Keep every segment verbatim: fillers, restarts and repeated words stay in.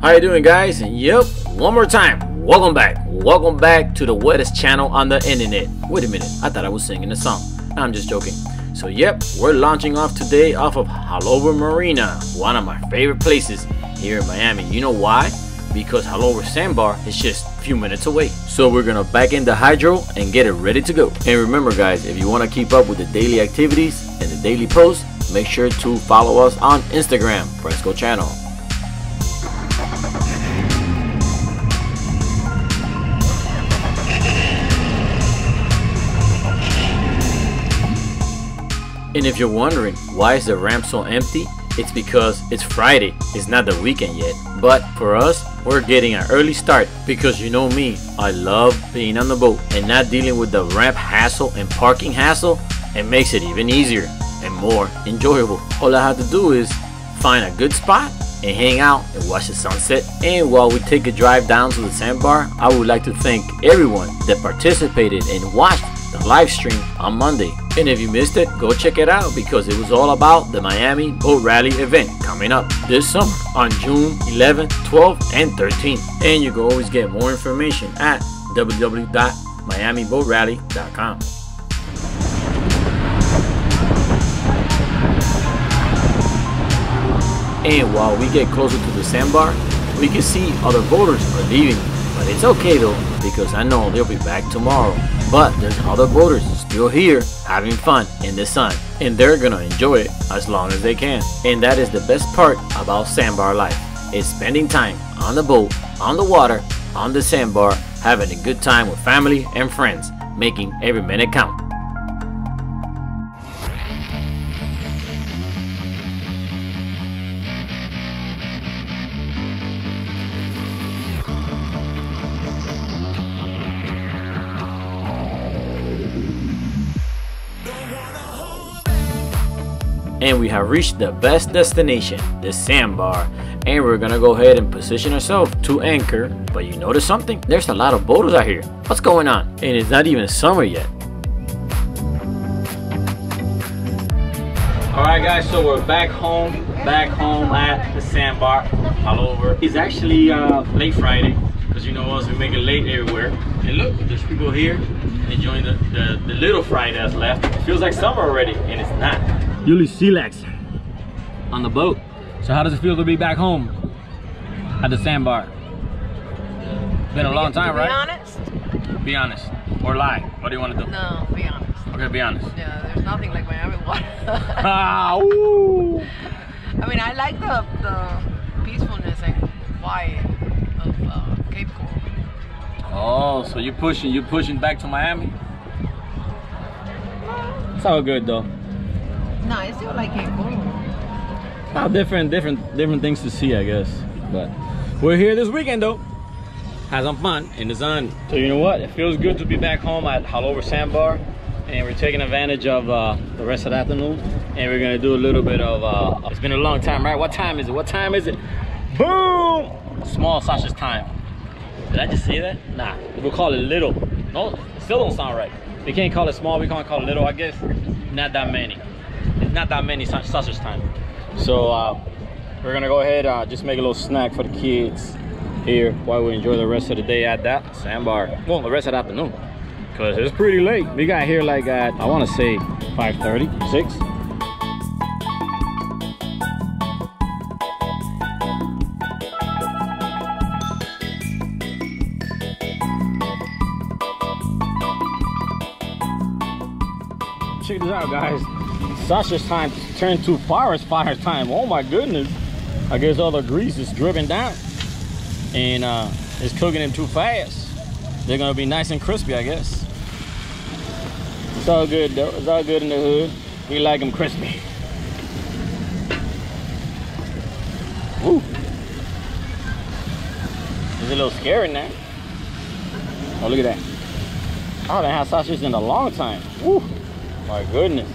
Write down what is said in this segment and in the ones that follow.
How you doing, guys? Yep, one more time. Welcome back. Welcome back to the wettest channel on the internet. Wait a minute, I thought I was singing a song. I'm just joking. So yep, we're launching off today off of Haulover Marina, one of my favorite places here in Miami. You know why? Because Haulover Sandbar is just a few minutes away. So we're gonna back in the hydro and get it ready to go. And remember, guys, if you want to keep up with the daily activities and the daily posts, make sure to follow us on Instagram, Fresco channel. And if you're wondering why is the ramp so empty, it's because it's Friday. It's not the weekend yet, but for us, we're getting an early start because you know me, I love being on the boat, and not dealing with the ramp hassle and parking hassle. It makes it even easier and more enjoyable. All I have to do is find a good spot and hang out and watch the sunset. And while we take a drive down to the sandbar, I would like to thank everyone that participated and watched the live stream on Monday. And if you missed it, go check it out because it was all about the Miami Boat Rally event coming up this summer on June eleventh, twelfth, and thirteenth. And you can always get more information at w w w dot miami boat rally dot com. And while we get closer to the sandbar, we can see other boaters are leaving. But it's okay though, because I know they'll be back tomorrow. But there's other boaters still here having fun in the sun, and they're gonna enjoy it as long as they can. And that is the best part about sandbar life, is spending time on the boat, on the water, on the sandbar, having a good time with family and friends, making every minute count. And we have reached the best destination, the sandbar, and we're gonna go ahead and position ourselves to anchor. But you notice something? There's a lot of boaters out here. What's going on? And it's not even summer yet. All right, guys, so we're back home back home at the sandbar Haulover. It's actually uh late Friday because you know us, we make it late everywhere. And look, there's people here enjoying the the, the little Friday that's left. It feels like summer already, and it's not. Yuli Silex on the boat. So how does it feel to be back home at the sandbar? Been a long time, right? Be honest. Be honest. Or lie. What do you want to do? No, be honest. Okay, be honest. No, there's nothing like Miami water. Ah, ooh. I mean, I like the, the peacefulness and quiet of uh, Cape Coral. Oh, so you're pushing, you're pushing back to Miami? It's all good though. No, it's still like Cape Coral. Oh, different, different, different things to see, I guess. But we're here this weekend though. Have some fun in the sun. So you know what? It feels good to be back home at Haulover Sandbar, and we're taking advantage of uh, the rest of the afternoon, and we're gonna do a little bit of. Uh, it's been a long time, right? What time is it? What time is it? Boom! Small sausage time. Did I just say that? Nah. We'll call it little. No, it still don't sound right. We can't call it small. We can't call it little. I guess not that many. Not that many sausage time. So uh, we're gonna go ahead uh, just make a little snack for the kids here while we enjoy the rest of the day at that sandbar. Well, the rest of the afternoon, because it's pretty late. We got here like at, I want to say five thirty, six. Check this out, guys. Sausage time turned to forest fire time. Oh my goodness. I guess all the grease is dripping down and uh, it's cooking them too fast. They're gonna be nice and crispy, I guess. It's all good though. It's all good in the hood. We like them crispy. Woo. It's a little scary now. Oh, look at that. I haven't had sausages in a long time. Woo. My goodness.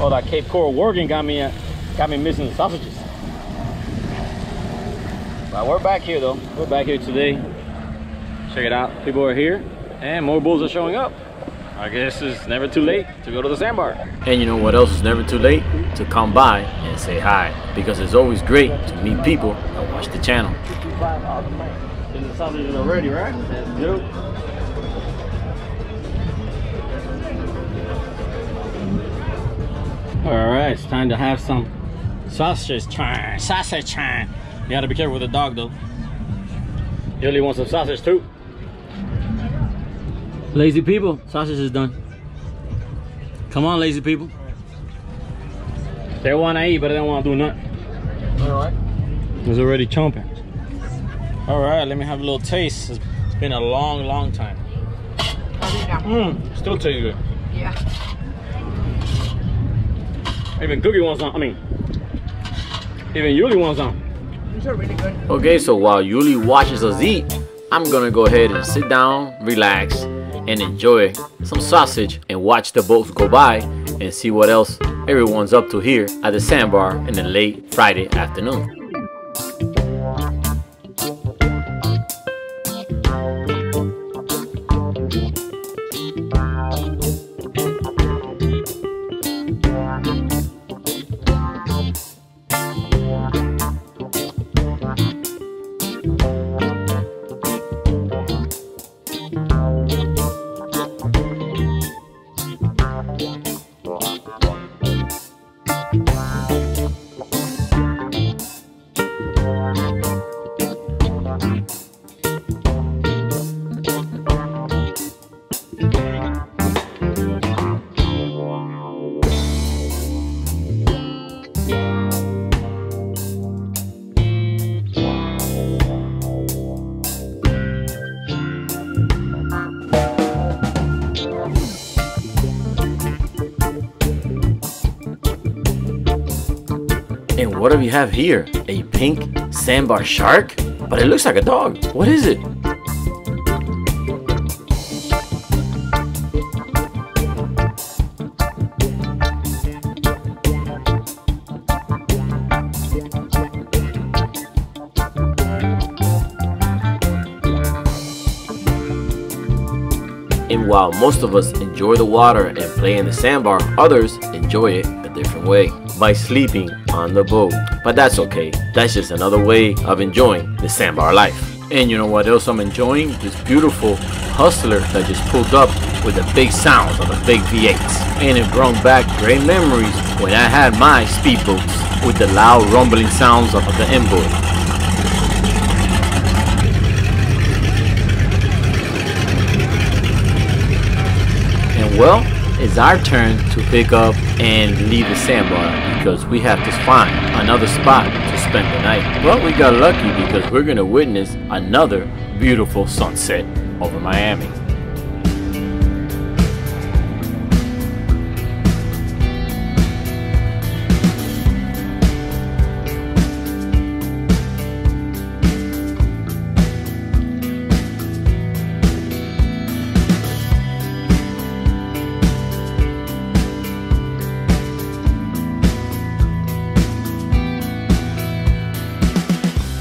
Oh, that Cape Coral working got me, uh, got me missing the sausages. But we're back here though. We're back here today. Check it out. People are here, and more bulls are showing up. I guess it's never too late to go to the sandbar. And you know what else is never too late? To come by and say hi, because it's always great to meet people that watch the channel. This is something you know already, right? That's good. All right, it's time to have some sausage time. Sausage time. You gotta be careful with the dog though. You really want some sausage too. Lazy people, sausage is done. Come on, lazy people. They wanna eat, but they don't wanna do nothing. All right. It's already chomping. All right, let me have a little taste. It's been a long, long time. Mm, still tastes good. Yeah. Even Cookie wants some. I mean, even Yuli wants some. These are really good. Okay, so while Yuli watches us eat, I'm gonna go ahead and sit down, relax, and enjoy some sausage and watch the boats go by and see what else everyone's up to here at the sandbar in the late Friday afternoon. And what do we have here? A pink sandbar shark? But it looks like a dog. What is it? And while most of us enjoy the water and play in the sandbar, others enjoy it a different way, by sleeping on the boat. But that's okay, that's just another way of enjoying the sandbar life. And you know what else I'm enjoying? This beautiful Hustler that just pulled up with the big sounds of the big V eights, and it brought back great memories when I had my speedboats with the loud rumbling sounds of the inboard. Well, it's our turn to pick up and leave the sandbar because we have to find another spot to spend the night. But we got lucky because we're going to witness another beautiful sunset over Miami.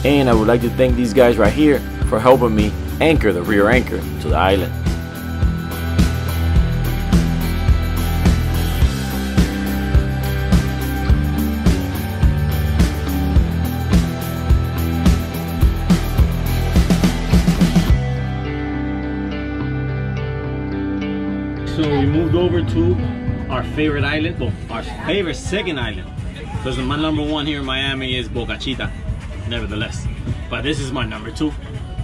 And I would like to thank these guys right here for helping me anchor the rear anchor to the island. So we moved over to our favorite island, well, our favorite second island, because my number one here in Miami is Boca Chita. Nevertheless, but this is my number two,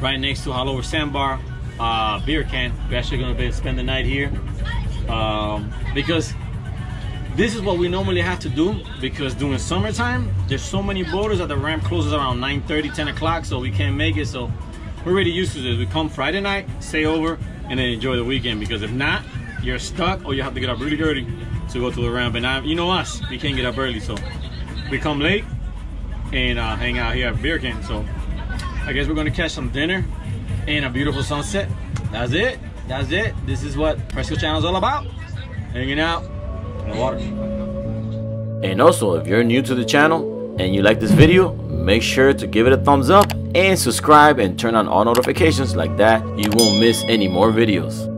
right next to Haulover Sandbar uh, beer can. We're actually gonna be spend the night here um, because this is what we normally have to do, because during summertime there's so many boaters that the ramp closes around nine thirty, ten o'clock, so we can't make it. So we're already used to this. We come Friday night, stay over, and then enjoy the weekend, because if not, you're stuck or you have to get up really early to go to the ramp. And I, you know us, we can't get up early, so we come late and uh, hang out here at beer can. So I guess we're gonna catch some dinner and a beautiful sunset. That's it, that's it. This is what Fresco Channel is all about, hanging out in the water. And also, if you're new to the channel and you like this video, make sure to give it a thumbs up and subscribe and turn on all notifications. Like that, you won't miss any more videos.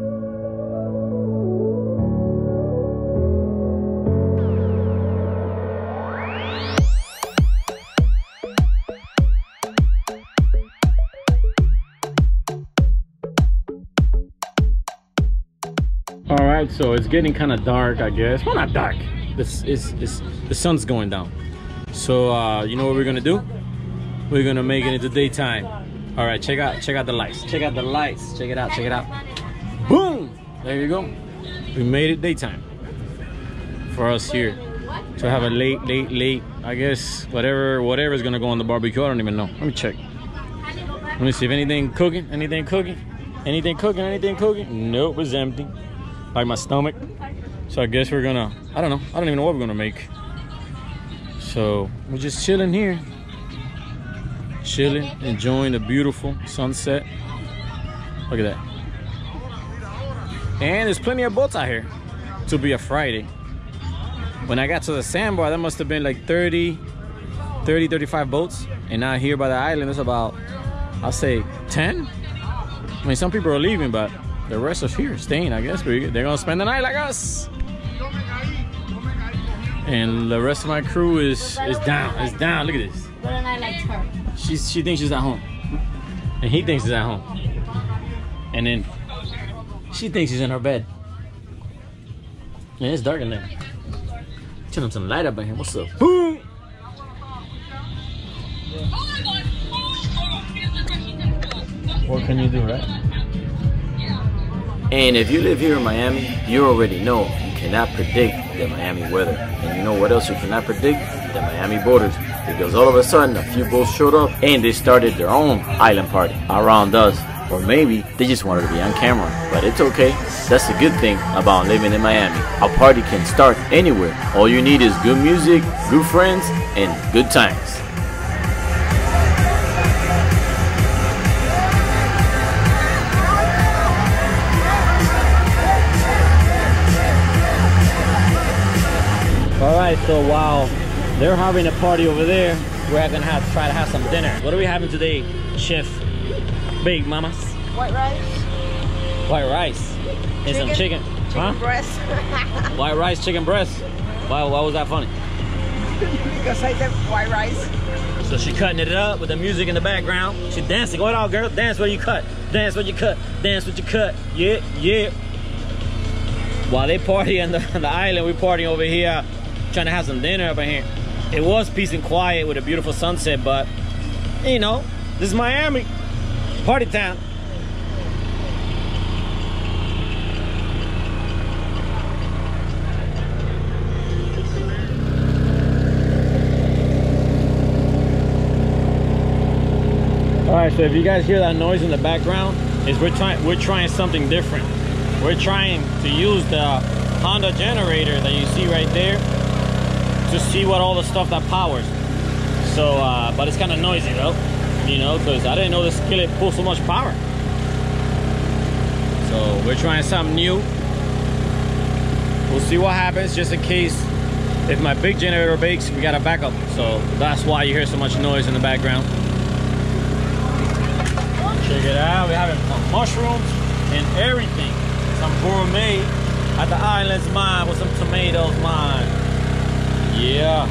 outside, so it's getting kind of dark, I guess. Well, not dark. This is the sun's going down. So uh, you know what we're gonna do? We're gonna make it into daytime. All right, check out check out the lights. Check out the lights. Check it out. Check it out. Boom! There you go. We made it daytime for us here. To have a late, late, late, I guess, whatever, whatever is gonna go on the barbecue. I don't even know. Let me check. Let me see if anything cooking, anything cooking, anything cooking, anything cooking. Nope, it's empty. Like my stomach. So I guess we're gonna, I don't know. I don't even know what we're gonna make. So we're just chilling here. Chilling, enjoying the beautiful sunset. Look at that. And there's plenty of boats out here. To be a Friday. When I got to the sandbar, that must have been like thirty, thirty, thirty-five boats. And now here by the island, it's about, I'll say ten? I mean, some people are leaving, but the rest are here staying, I guess. They're gonna spend the night like us. And the rest of my crew is, is down, is down, look at this. She's, she thinks she's at home. And he thinks he's at home. And then she thinks she's in her bed. And it's dark in there. Turn up some light up in here. What's up? Boom! What can you do, right? And if you live here in Miami, you already know you cannot predict the Miami weather. And you know what else you cannot predict? The Miami boaters. Because all of a sudden, a few boats showed up and they started their own island party around us. Or maybe they just wanted to be on camera. But it's okay. That's the good thing about living in Miami. A party can start anywhere. All you need is good music, good friends, and good times. Alright, so wow, they're having a party over there. We're gonna have to try to have some dinner. What are we having today, Chef? Big mamas. White rice. White rice. And chicken, some chicken. Chicken huh? breast. White rice, chicken breast. Why, why was that funny? Because I said white rice. So she cutting it up with the music in the background. She dancing. Go it all, girl. Dance where you cut. Dance where you cut. Dance what you cut. Yeah, yeah. While they party on the, on the island, we partying over here. Trying to have some dinner up in here. It was peace and quiet with a beautiful sunset, but you know, this is Miami. Party time. All right, so if you guys hear that noise in the background, is we're trying we're trying something different. We're trying to use the Honda generator that you see right there to see what all the stuff that powers. So, uh, but it's kind of noisy though. You know, because I didn't know the skillet pulled so much power. So we're trying something new. We'll see what happens, just in case if my big generator bakes, we got a backup. So that's why you hear so much noise in the background. Check it out. We're having mushrooms and everything. Some gourmet at the island's mine with some tomatoes mine. Yeah.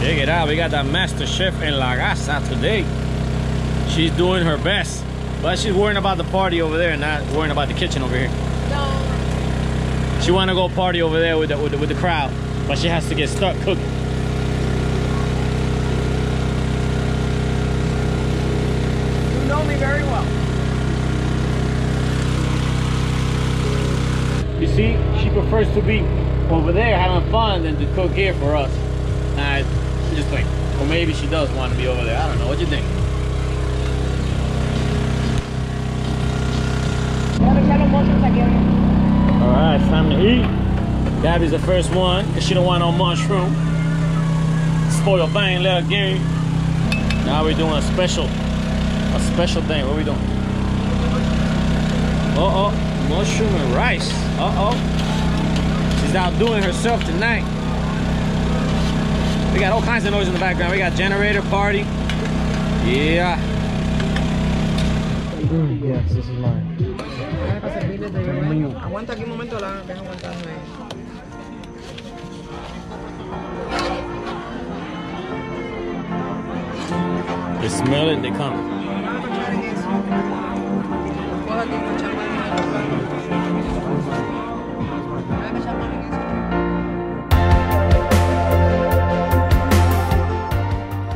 Check it out. We got that master chef in La Casa today. She's doing her best, but she's worrying about the party over there and not worrying about the kitchen over here. No. She want to go party over there with the, with the, with the crowd, but she has to get stuck cooking. You know me very well. You see, she prefers to be over there having fun than to cook here for us. Nah, she's just like, or maybe she does want to be over there. I don't know. What do you think? Alright, it's time to eat. Gabby's the first one, because she don't want no mushroom. Spoil bang, little Gary. Now we're doing a special, a special thing. What are we doing? Uh-oh, mushroom and rice. Uh-oh. She's outdoing herself tonight. We got all kinds of noise in the background. We got generator party. Yeah. Mm, yes, this is mine. Aguanta aquí un momento, la deja aguantarme. They smell it and they come.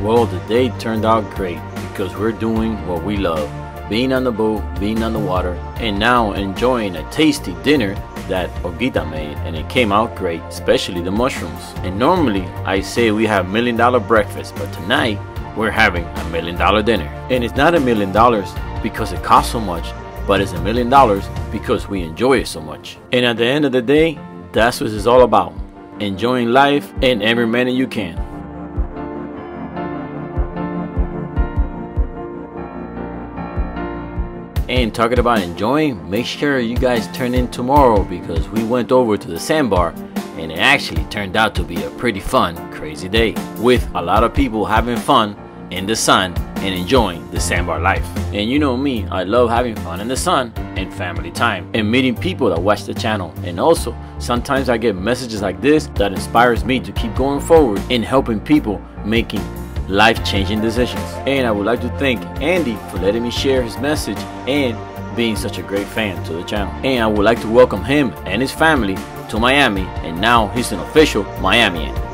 Well, the day turned out great because we're doing what we love, being on the boat, being on the water, and now enjoying a tasty dinner that Ogita made, and it came out great, especially the mushrooms. And normally I say we have million dollar breakfast, but tonight we're having a million dollar dinner. And it's not a million dollars because it costs so much, but it's a million dollars because we enjoy it so much. And at the end of the day, that's what it's all about, enjoying life in every minute you can. And talking about enjoying, make sure you guys turn in tomorrow because we went over to the sandbar and it actually turned out to be a pretty fun, crazy day with a lot of people having fun in the sun and enjoying the sandbar life. And you know me, I love having fun in the sun and family time and meeting people that watch the channel. And also, sometimes I get messages like this that inspires me to keep going forward in helping people making life-changing decisions. And I would like to thank Andy for letting me share his message and being such a great fan to the channel. And I would like to welcome him and his family to Miami, and now he's an official Miamian.